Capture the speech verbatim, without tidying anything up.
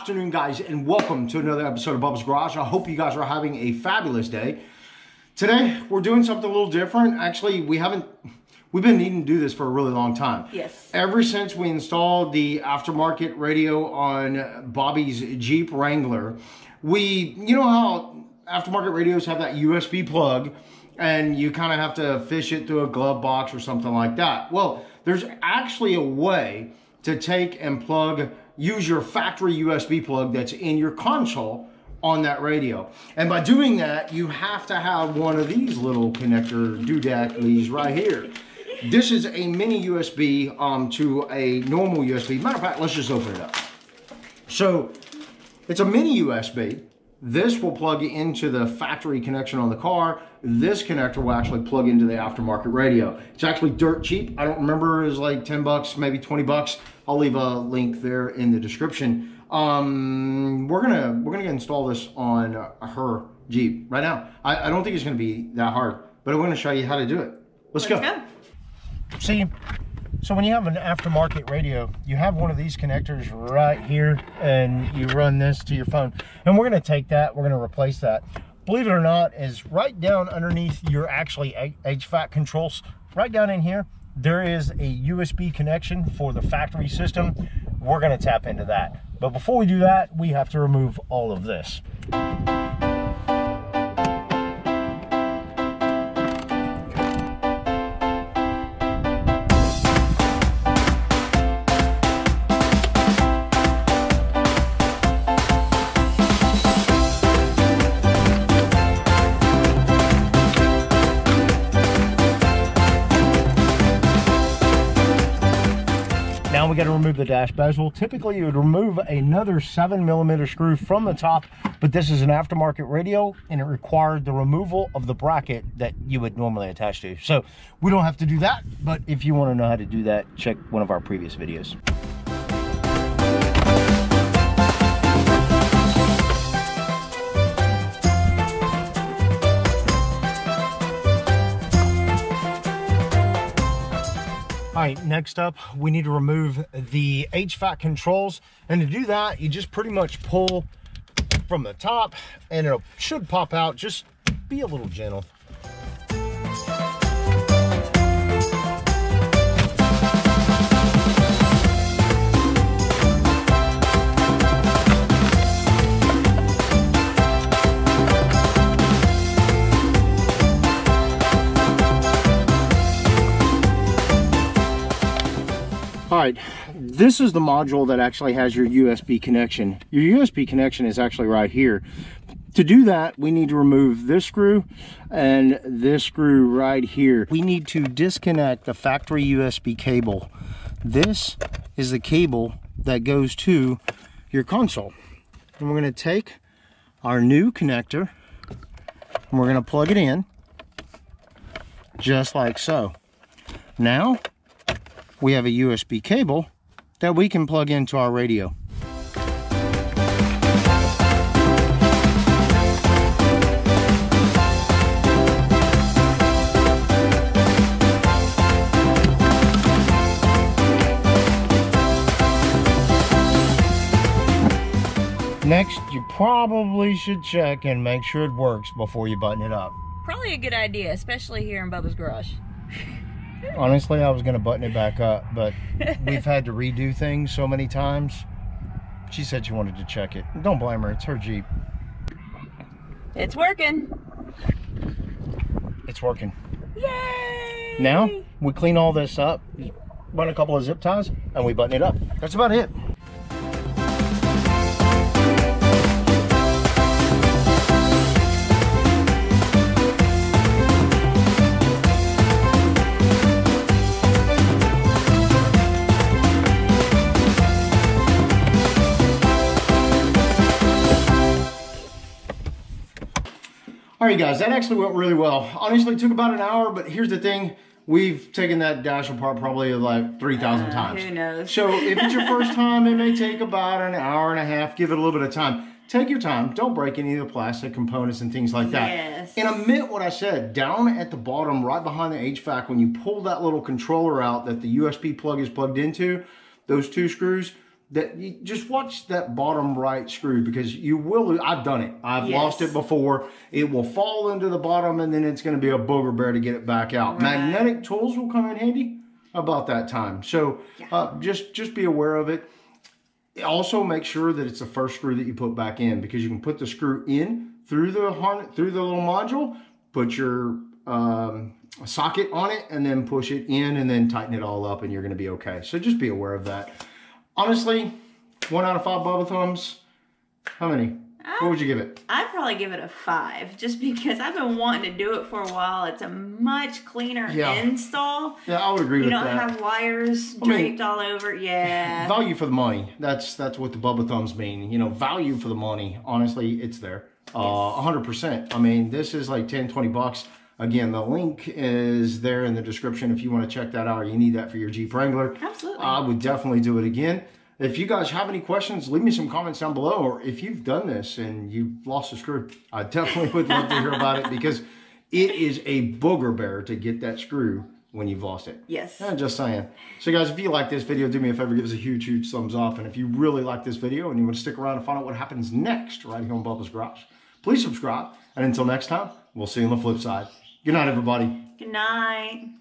afternoon, guys, and welcome to another episode of Bubba's Garage. I hope you guys are having a fabulous day. Today, we're doing something a little different. Actually, we haven't, we've been needing to do this for a really long time. Yes. Ever since we installed the aftermarket radio on Bobby's Jeep Wrangler, we, you know how aftermarket radios have that U S B plug, and you kind of have to fish it through a glove box or something like that. Well, there's actually a way to take and plug, use your factory U S B plug that's in your console on that radio. And by doing that, you have to have one of these little connector doodadleys right here. This is a mini U S B um, to a normal U S B. Matter of fact, let's just open it up. So it's a mini U S B. This will plug into the factory connection on the car. This connector will actually plug into the aftermarket radio. It's actually dirt cheap. I don't remember, it was like ten bucks, maybe twenty bucks. I'll leave a link there in the description. Um, we're gonna we're gonna install this on her Jeep right now. I, I don't think it's gonna be that hard, but I'm gonna show you how to do it. Let's, Let's go. go. See, so when you have an aftermarket radio, you have one of these connectors right here, and you run this to your phone. And we're gonna take that, we're gonna replace that. Believe it or not, is right down underneath your actually H V A C controls, right down in here, there is a U S B connection for the factory system. We're gonna tap into that. But before we do that, we have to remove all of this. Now we got to remove the dash bezel. Typically you would remove another seven millimeter screw from the top, but this is an aftermarket radio and it required the removal of the bracket that you would normally attach to. So we don't have to do that, but if you want to know how to do that, check one of our previous videos. All right, next up, we need to remove the H V A C controls. And to do that, you just pretty much pull from the top and it should pop out. Just be a little gentle. All right, this is the module that actually has your U S B connection. Your U S B connection is actually right here. To do that, we need to remove this screw and this screw right here. We need to disconnect the factory U S B cable. This is the cable that goes to your console. And we're gonna take our new connector and we're gonna plug it in just like so. Now, we have a U S B cable that we can plug into our radio. Next, you probably should check and make sure it works before you button it up. Probably a good idea, especially here in Bubba's Garage. Honestly, I was going to button it back up, but we've had to redo things so many times. She said she wanted to check it. Don't blame her. It's her Jeep. It's working. It's working. Yay! Now, we clean all this up, run a couple of zip ties, and we button it up. That's about it. All right, guys, that actually went really well. Honestly, it took about an hour, but here's the thing. We've taken that dash apart probably like three thousand uh, times. Who knows? So if it's your first time, it may take about an hour and a half. Give it a little bit of time. Take your time. Don't break any of the plastic components and things like that. Yes. And I meant what I said. Down at the bottom, right behind the H V A C, when you pull that little controller out that the U S B plug is plugged into, those two screws, that you just watch that bottom right screw, because you will, I've done it. I've yes. lost it before. It will fall into the bottom and then it's going to be a booger bear to get it back out. Right. Magnetic tools will come in handy about that time. So yeah. uh, just, just be aware of it. Also make sure that it's the first screw that you put back in, because you can put the screw in through the harness, through the little module, put your um, socket on it and then push it in and then tighten it all up and you're going to be okay. So just be aware of that. Honestly, one out of five Bubba thumbs. How many? I, what would you give it? I'd probably give it a five, just because I've been wanting to do it for a while. It's a much cleaner yeah. install. Yeah, I would agree you with that. You don't have wires I draped mean, all over. Yeah. Value for the money. That's that's what the Bubba thumbs mean. You know, value for the money. Honestly, it's there. Uh, yes. one hundred percent. I mean, this is like ten, twenty bucks. Again, the link is there in the description if you want to check that out or you need that for your Jeep Wrangler. Absolutely. I would definitely do it again. If you guys have any questions, leave me some comments down below. Or if you've done this and you've lost a screw, I definitely would love to hear about it, because it is a booger bear to get that screw when you've lost it. Yes. I'm just saying. So guys, if you like this video, do me a favor, give us a huge, huge thumbs up. And if you really like this video and you want to stick around and find out what happens next right here on Bubba's Garage, please subscribe. And until next time, we'll see you on the flip side. Good night, everybody. Good night.